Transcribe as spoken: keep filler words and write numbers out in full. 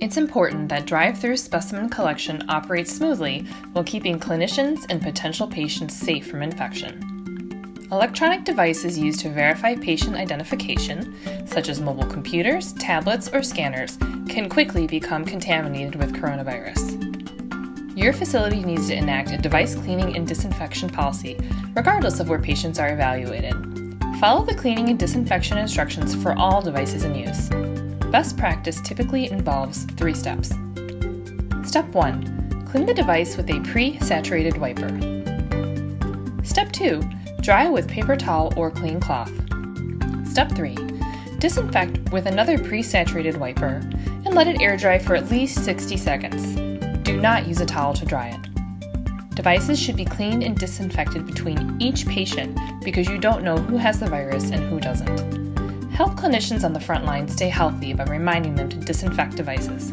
It's important that drive-through specimen collection operates smoothly while keeping clinicians and potential patients safe from infection. Electronic devices used to verify patient identification, such as mobile computers, tablets, or scanners, can quickly become contaminated with coronavirus. Your facility needs to enact a device cleaning and disinfection policy, regardless of where patients are evaluated. Follow the cleaning and disinfection instructions for all devices in use. Best practice typically involves three steps. Step one. Clean the device with a pre-saturated wiper. Step two. Dry with paper towel or clean cloth. Step three. Disinfect with another pre-saturated wiper and let it air dry for at least sixty seconds. Do not use a towel to dry it. Devices should be cleaned and disinfected between each patient because you don't know who has the virus and who doesn't. Help clinicians on the front line stay healthy by reminding them to disinfect devices.